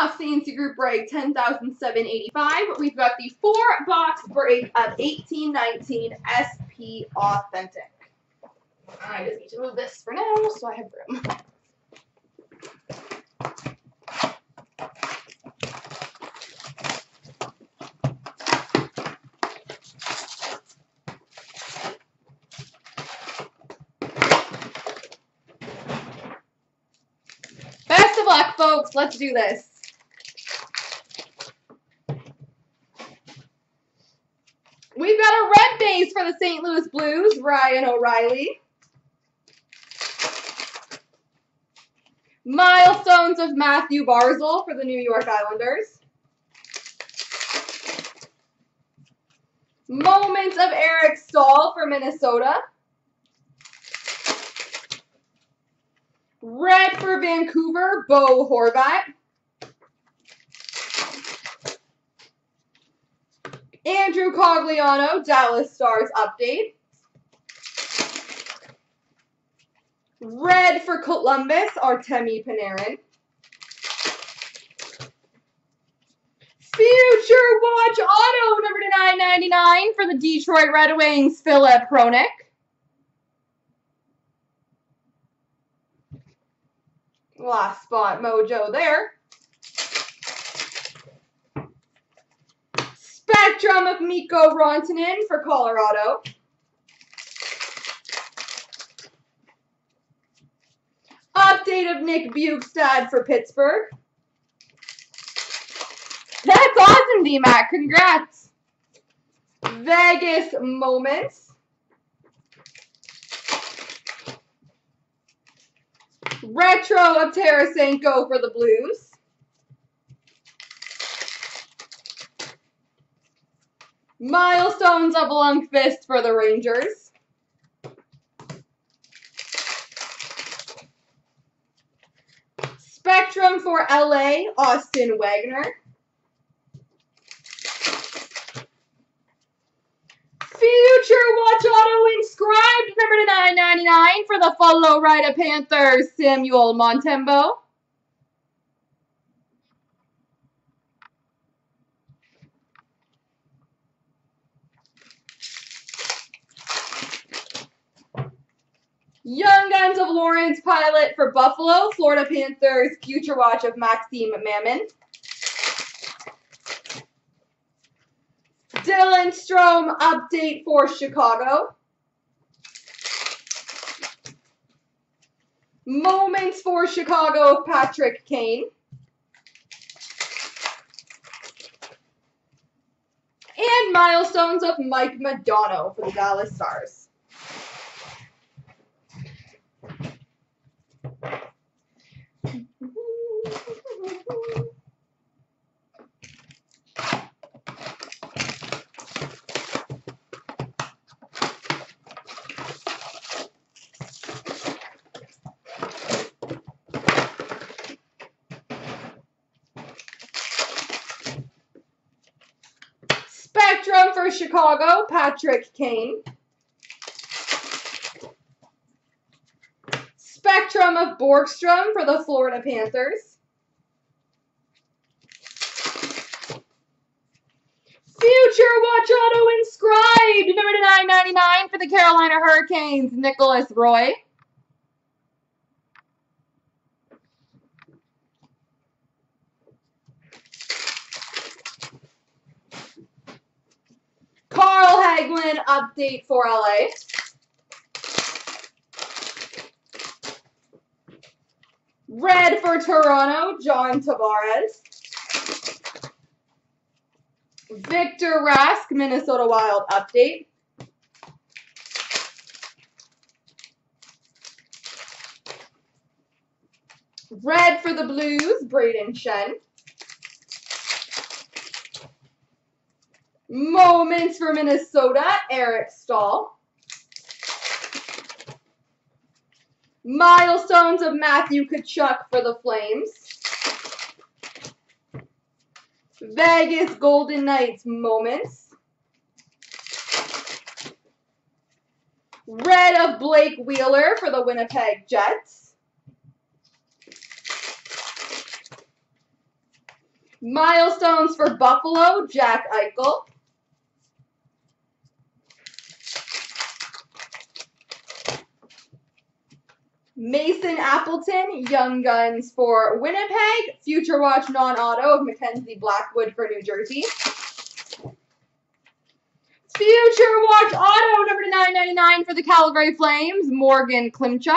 Off Fancy Group break, 10,785. We've got the 4-box break of 1819 SP Authentic. I just need to move this for now so I have room. Best of luck, folks. Let's do this. We've got a red base for the St. Louis Blues, Ryan O'Reilly. Milestones of Matthew Barzal for the New York Islanders. Moments of Eric Staal for Minnesota. Red for Vancouver, Bo Horvat. Andrew Cogliano, Dallas Stars update. Red for Columbus, Artemi Panarin. Future Watch Auto, number to 999 for the Detroit Red Wings, Filip Hronek. Last spot mojo there. Spectrum of Mikko Rantanen for Colorado. Update of Nick Bjugstad for Pittsburgh. That's awesome, D-Mac. Congrats. Vegas Moments. Retro of Tarasenko for the Blues. Milestones of Lundqvist for the Rangers. Spectrum for LA, Austin Wagner. Future Watch Auto inscribed, number to 999 for the Florida Panthers, Samuel Montembo. Young Guns of Lawrence Pilut for Buffalo, Florida Panthers, Future Watch of Maxime Mamin. Dylan Strome update for Chicago. Moments for Chicago of Patrick Kane. And milestones of Mike Madonna for the Dallas Stars. Spectrum for Chicago, Patrick Kane. Spectrum of Borgstrom for the Florida Panthers. Future Watch Auto inscribed, number to 999 for the Carolina Hurricanes, Nicholas Roy. Carl Hagelin update for LA. Red for Toronto, John Tavares. Victor Rask, Minnesota Wild update. Red for the Blues, Braden Schenn. Moments for Minnesota, Eric Staal. Milestones of Matthew Tkachuk for the Flames. Vegas Golden Knights Moments. Red of Blake Wheeler for the Winnipeg Jets. Milestones for Buffalo, Jack Eichel. Mason Appleton, Young Guns for Winnipeg. Future Watch non-auto of Mackenzie Blackwood for New Jersey. Future Watch auto number to 999 for the Calgary Flames, Morgan Klimchuk.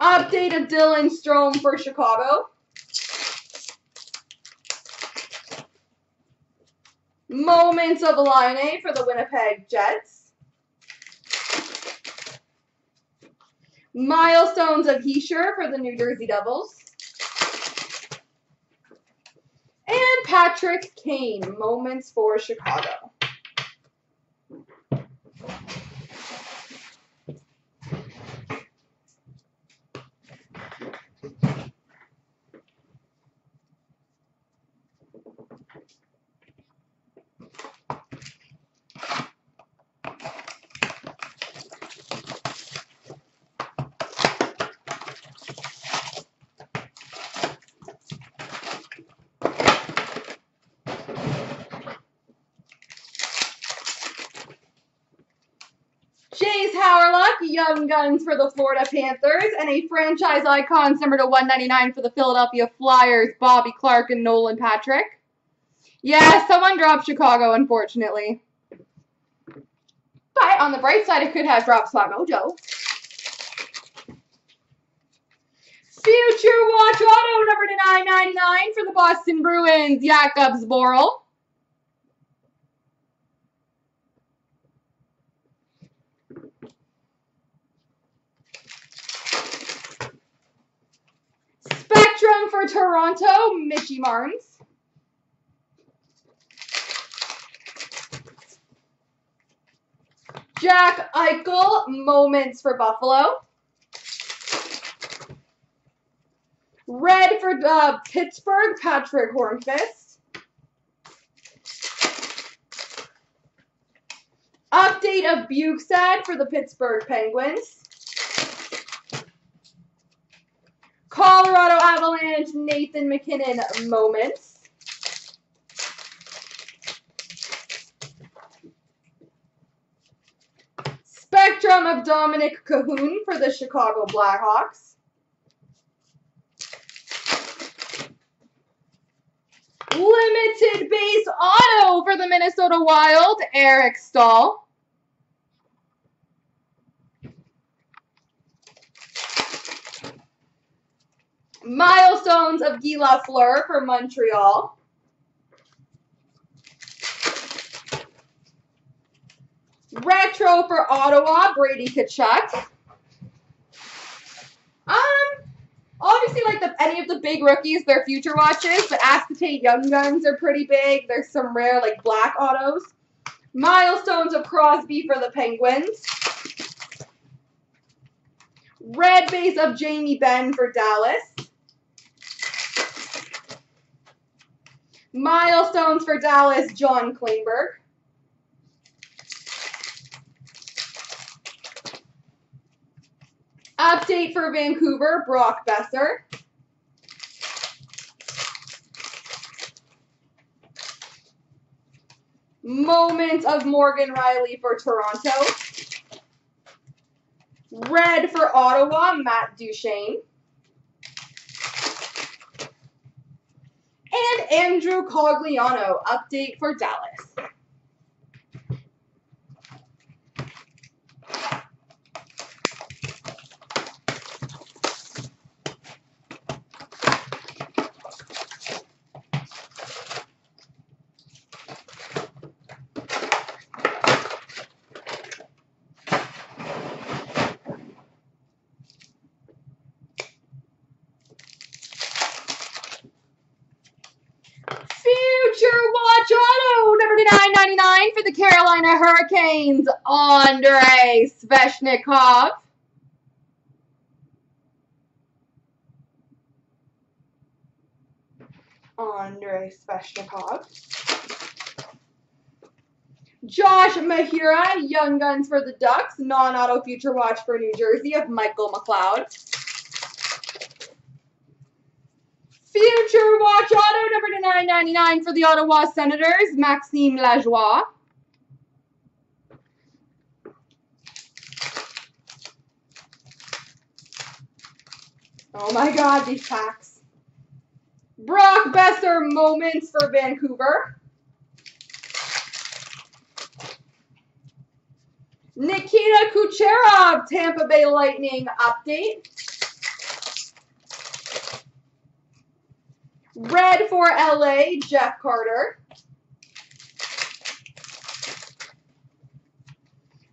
Update of Dylan Strome for Chicago. Moments of Laine for the Winnipeg Jets. Milestones of Heischer for the New Jersey Devils. And Patrick Kane, Moments for Chicago. Young Guns for the Florida Panthers, and a Franchise Icons number to 199 for the Philadelphia Flyers, Bobby Clark and Nolan Patrick. Yeah, someone dropped Chicago, unfortunately. But on the bright side, it could have dropped Spot Mojo. Future Watch auto number to 999 for the Boston Bruins, Jakobs Borrell. For Toronto, Mitchie Marnes. Jack Eichel, Moments for Buffalo. Red for Pittsburgh, Patrick Hornqvist. Update of Bjugstad for the Pittsburgh Penguins. Colorado Avalanche, Nathan MacKinnon, Moments. Spectrum of Dominic Cahoon for the Chicago Blackhawks. Limited base auto for the Minnesota Wild, Eric Staal. Milestones of Guy Lafleur for Montreal. Retro for Ottawa, Brady Tkachuk. Obviously, like any of the big rookies, they're future watches, but Acetate Young Guns are pretty big. There's some rare, like, black autos. Milestones of Crosby for the Penguins. Red base of Jamie Benn for Dallas. Milestones for Dallas, John Klingberg. Update for Vancouver, Brock Boeser. Moments of Morgan Riley for Toronto. Red for Ottawa, Matt Duchene. And Andrew Cogliano, update for Dallas. For the Carolina Hurricanes, Andrei Sveshnikov. Andrei Sveshnikov. Josh Mahura, Young Guns for the Ducks, non-auto future watch for New Jersey of Michael McLeod. Future watch auto number to 999 for the Ottawa Senators, Maxime Lajoie. Oh my God, these packs. Brock Boeser moments for Vancouver. Nikita Kucherov, Tampa Bay Lightning update. Red for LA, Jeff Carter.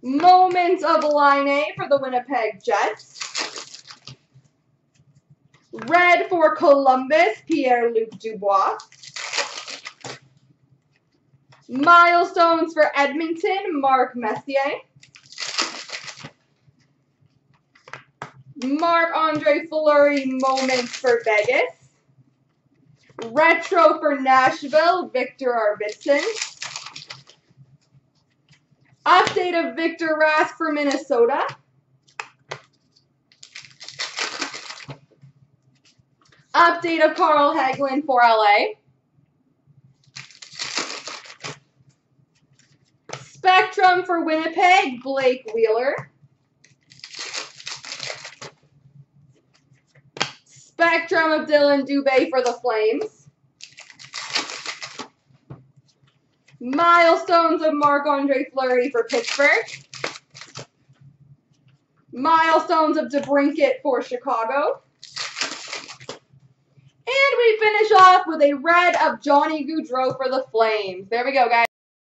Moments of Laine for the Winnipeg Jets. Red for Columbus, Pierre-Luc Dubois. Milestones for Edmonton, Marc Messier. Marc-Andre Fleury, moments for Vegas. Retro for Nashville, Victor Arvidsson. Update of Victor Rask for Minnesota. Update of Carl Hagelin for LA. Spectrum for Winnipeg, Blake Wheeler. Spectrum of Dylan Dubé for the Flames. Milestones of Marc-Andre Fleury for Pittsburgh. Milestones of DeBrincat for Chicago. And we finish off with a red of Johnny Gaudreau for the Flames. There we go, guys.